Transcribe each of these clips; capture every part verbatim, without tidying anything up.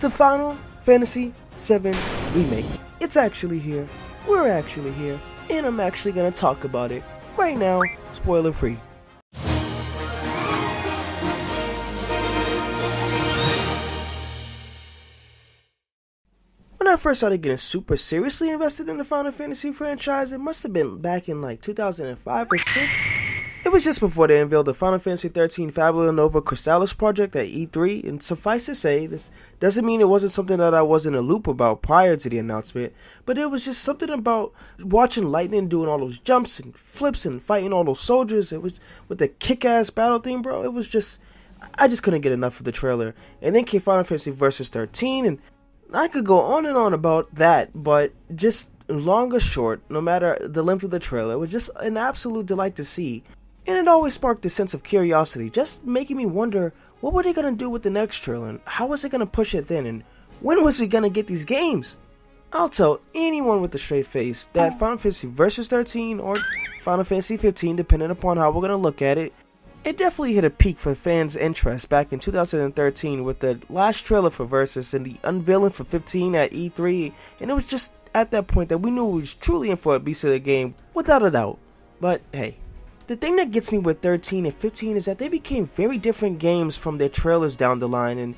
The Final Fantasy seven Remake. It's actually here, we're actually here, and I'm actually gonna talk about it right now, spoiler free. When I first started getting super seriously invested in the Final Fantasy franchise, it must have been back in like two thousand five or six. It was just before they unveiled the Final Fantasy thirteen Fabula Nova Crystallis project at E three, and suffice to say, this doesn't mean it wasn't something that I was in a loop about prior to the announcement, but it was just something about watching Lightning doing all those jumps and flips and fighting all those soldiers. It was with the kick-ass battle theme, bro. It was just, I just couldn't get enough of the trailer. And then came Final Fantasy Versus thirteen, and I could go on and on about that, but just long or short, no matter the length of the trailer, it was just an absolute delight to see. And it always sparked a sense of curiosity, just making me wonder, what were they going to do with the next trailer, and how was it going to push it then, and when was we going to get these games? I'll tell anyone with a straight face that Final Fantasy Versus thirteen or Final Fantasy fifteen, depending upon how we're going to look at it, it definitely hit a peak for fans' interest back in two thousand thirteen with the last trailer for Versus and the unveiling for fifteen at E three, and it was just at that point that we knew we was truly in for a beast of the game, without a doubt. But hey. The thing that gets me with thirteen and fifteen is that they became very different games from their trailers down the line, and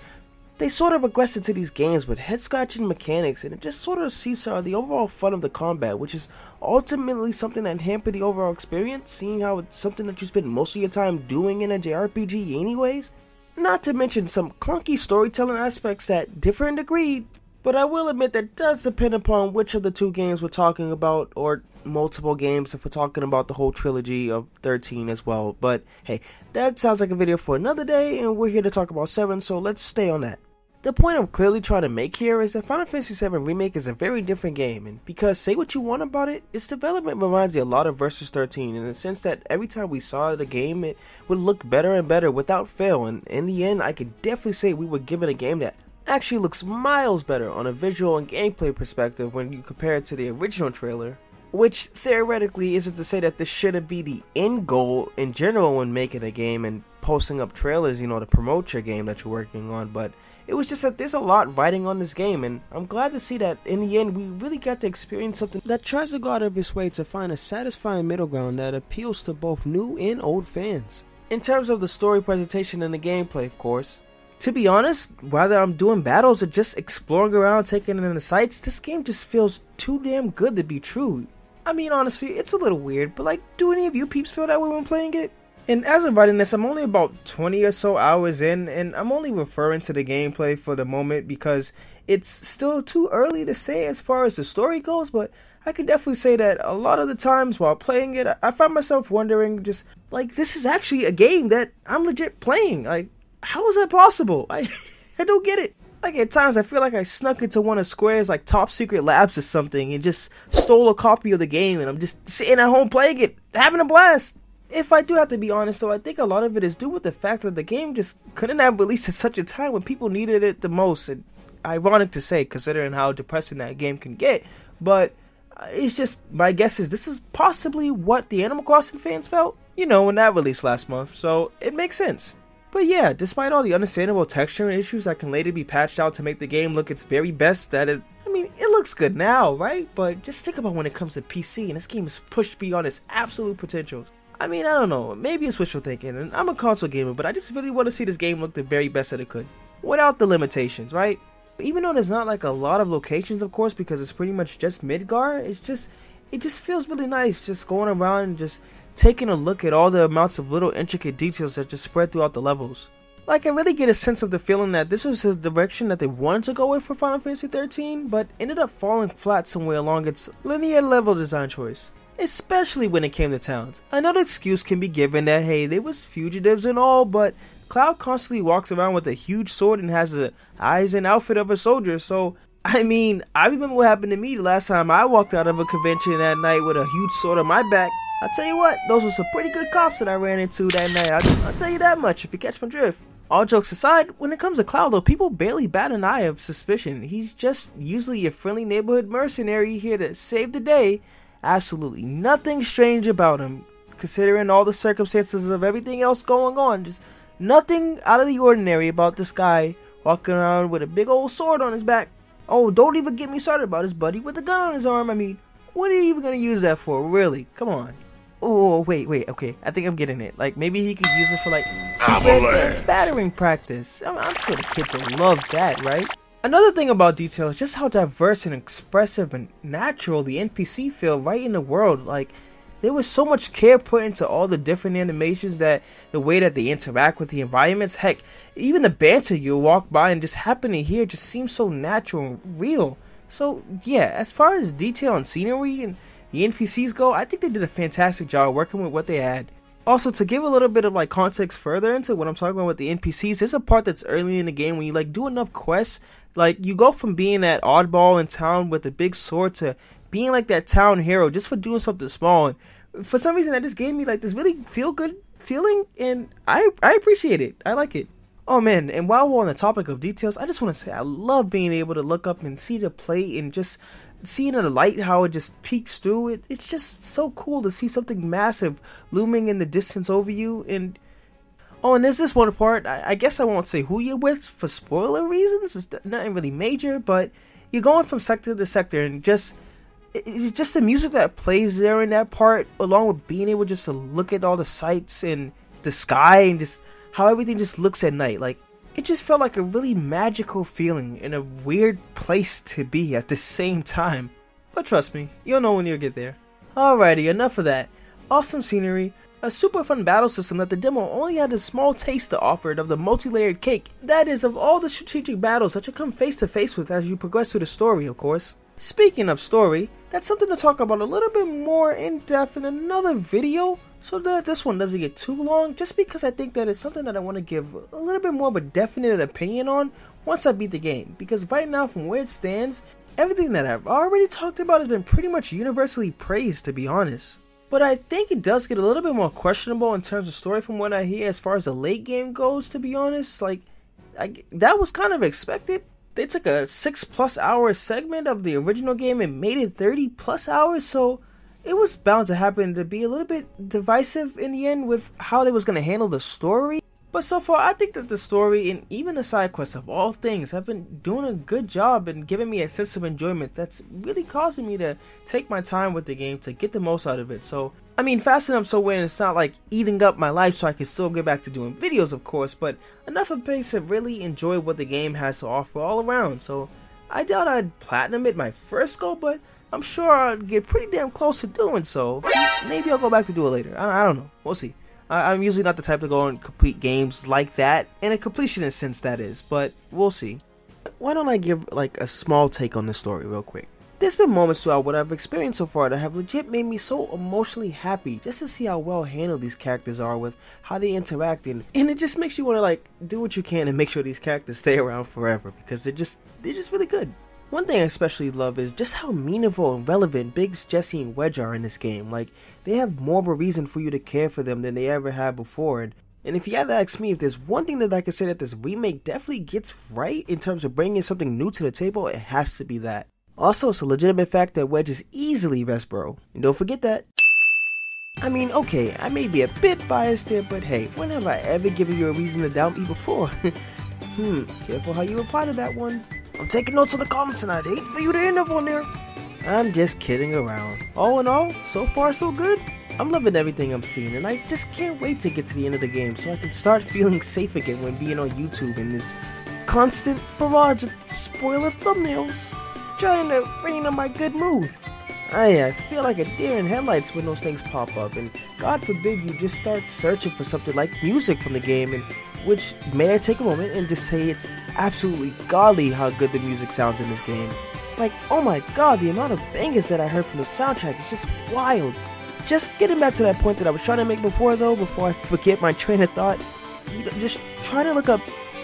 they sort of regressed into these games with head-scratching mechanics, and it just sort of seesawed the overall fun of the combat, which is ultimately something that hampered the overall experience, seeing how it's something that you spend most of your time doing in a J R P G anyways. Not to mention some clunky storytelling aspects that differ in degree, but I will admit that does depend upon which of the two games we're talking about, or multiple games if we're talking about the whole trilogy of thirteen as well. But hey, that sounds like a video for another day, and we're here to talk about seven, so let's stay on that. The point I'm clearly trying to make here is that Final Fantasy seven Remake is a very different game, and because say what you want about it, its development reminds you a lot of Versus thirteen in the sense that every time we saw the game, it would look better and better without fail, and in the end I can definitely say we were given a game that actually looks miles better on a visual and gameplay perspective when you compare it to the original trailer. Which, theoretically, isn't to say that this shouldn't be the end goal in general when making a game and posting up trailers, you know, to promote your game that you're working on, but it was just that there's a lot riding on this game, and I'm glad to see that in the end we really got to experience something that tries to go out of its way to find a satisfying middle ground that appeals to both new and old fans. In terms of the story presentation and the gameplay, of course, to be honest, whether I'm doing battles or just exploring around, taking in the sights, this game just feels too damn good to be true. I mean, honestly, it's a little weird, but like, do any of you peeps feel that way when playing it? And as of writing this, I'm only about twenty or so hours in, and I'm only referring to the gameplay for the moment because it's still too early to say as far as the story goes, but I can definitely say that a lot of the times while playing it, I find myself wondering just, like, this is actually a game that I'm legit playing. Like, how is that possible? I, I don't get it. Like, at times, I feel like I snuck into one of Square's, like, top secret labs or something and just stole a copy of the game, and I'm just sitting at home playing it, having a blast. If I do have to be honest, though, I think a lot of it is due with the fact that the game just couldn't have released at such a time when people needed it the most. And ironic to say, considering how depressing that game can get, but it's just, my guess is this is possibly what the Animal Crossing fans felt, you know, when that released last month, so it makes sense. But yeah, despite all the understandable texturing issues that can later be patched out to make the game look its very best, that it, I mean, it looks good now, right? But just think about when it comes to P C, and this game is pushed beyond its absolute potential. I mean, I don't know, maybe it's wishful thinking, and I'm a console gamer, but I just really want to see this game look the very best that it could, without the limitations, right? Even though there's not like a lot of locations, of course, because it's pretty much just Midgar, it's just, it just feels really nice just going around and just taking a look at all the amounts of little intricate details that just spread throughout the levels. Like, I really get a sense of the feeling that this was the direction that they wanted to go in for Final Fantasy thirteen, but ended up falling flat somewhere along its linear level design choice, especially when it came to towns. Another excuse can be given that, hey, they was fugitives and all, but Cloud constantly walks around with a huge sword and has the eyes and outfit of a soldier, so I mean, I remember what happened to me the last time I walked out of a convention that night with a huge sword on my back. I'll tell you what, those were some pretty good cops that I ran into that night, I'll, I'll tell you that much if you catch my drift. All jokes aside, when it comes to Cloud though, people barely bat an eye of suspicion. He's just usually your friendly neighborhood mercenary here to save the day. Absolutely nothing strange about him, considering all the circumstances of everything else going on. Just nothing out of the ordinary about this guy walking around with a big old sword on his back. Oh, don't even get me started about his buddy with a gun on his arm. I mean, what are you even going to use that for? Really? Come on. Oh, wait, wait, okay. I think I'm getting it. Like, maybe he could use it for, like, secret and spattering practice. I'm, I'm sure the kids will love that, right? Another thing about Detail is just how diverse and expressive and natural the N P C feel right in the world. Like, there was so much care put into all the different animations, that the way that they interact with the environments, heck, even the banter you'll walk by and just happen to hear just seems so natural and real. So, yeah, as far as detail and scenery and the N P Cs go, I think they did a fantastic job working with what they had. Also, to give a little bit of like context further into what I'm talking about with the N P Cs, there's a part that's early in the game when you like do enough quests, like you go from being that oddball in town with a big sword to being like that town hero just for doing something small. And for some reason that just gave me like this really feel good feeling, and I I appreciate it. I like it. Oh man, and while we're on the topic of details, I just want to say I love being able to look up and see the plate and just seeing the light, how it just peeks through it. It's just so cool to see something massive looming in the distance over you. And oh, and there's this one part, I, I guess I won't say who you're with for spoiler reasons, it's nothing really major, but you're going from sector to sector, and just it's just the music that plays there in that part, along with being able just to look at all the sights and the sky and just how everything just looks at night. Like, it just felt like a really magical feeling and a weird place to be at the same time. But trust me, you'll know when you get there. Alrighty, enough of that. Awesome scenery, a super fun battle system that the demo only had a small taste to offer of the multi-layered cake. That is, of all the strategic battles that you come face to face with as you progress through the story, of course. Speaking of story, that's something to talk about a little bit more in depth in another video, so that this one doesn't get too long, just because I think that it's something that I want to give a little bit more of a definite opinion on once I beat the game, because right now from where it stands, everything that I've already talked about has been pretty much universally praised, to be honest. But I think it does get a little bit more questionable in terms of story from what I hear as far as the late game goes, to be honest. Like, I, that was kind of expected. They took a six plus hour segment of the original game and made it thirty plus hours, so it was bound to happen to be a little bit divisive in the end with how they was going to handle the story. But so far, I think that the story and even the side quests of all things have been doing a good job and giving me a sense of enjoyment that's really causing me to take my time with the game to get the most out of it. So, I mean, fast enough so when it's not like eating up my life, so I can still get back to doing videos, of course, but enough of pace to really enjoy what the game has to offer all around. So, I doubt I'd platinum it my first go, but I'm sure I'd get pretty damn close to doing so. Maybe I'll go back to do it later. I, I don't know. We'll see. I'm usually not the type to go and complete games like that, in a completionist sense that is, but we'll see. Why don't I give like a small take on this story real quick? There's been moments throughout what I've experienced so far that have legit made me so emotionally happy just to see how well handled these characters are with how they interact, and, and it just makes you want to like do what you can and make sure these characters stay around forever, because they're just, they're just really good. One thing I especially love is just how meaningful and relevant Biggs, Jesse, and Wedge are in this game. Like, they have more of a reason for you to care for them than they ever had before. And, and if you had to ask me, if there's one thing that I could say that this remake definitely gets right in terms of bringing something new to the table, it has to be that. Also, it's a legitimate fact that Wedge is easily best bro. And don't forget that. I mean, okay, I may be a bit biased there, but hey, when have I ever given you a reason to doubt me before? hmm, careful how you reply to that one. I'm taking notes on the comments, and I'd hate for you to end up on there. I'm just kidding around. All in all, so far so good. I'm loving everything I'm seeing, and I just can't wait to get to the end of the game so I can start feeling safe again when being on YouTube in this constant barrage of spoiler thumbnails, trying to rain on my good mood. I, I feel like a deer in headlights when those things pop up, and God forbid you just start searching for something like music from the game, and which, may I take a moment and just say it's absolutely godly how good the music sounds in this game. Like, oh my god, the amount of bangers that I heard from the soundtrack is just wild. Just getting back to that point that I was trying to make before though, before I forget my train of thought, you know, just try to look up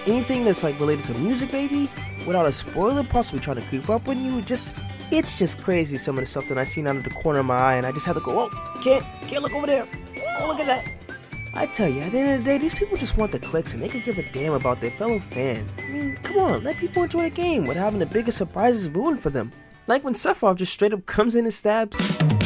anything that's like related to music maybe, without a spoiler possibly trying to creep up on you. Just, it's just crazy some of the stuff that I seen out of the corner of my eye, and I just had to go, oh, can't, can't look over there, oh look at that. I tell you, at the end of the day, these people just want the clicks and they could give a damn about their fellow fan. I mean, come on, let people enjoy the game without having the biggest surprises ruined for them. Like when Sephiroth just straight up comes in and stabs...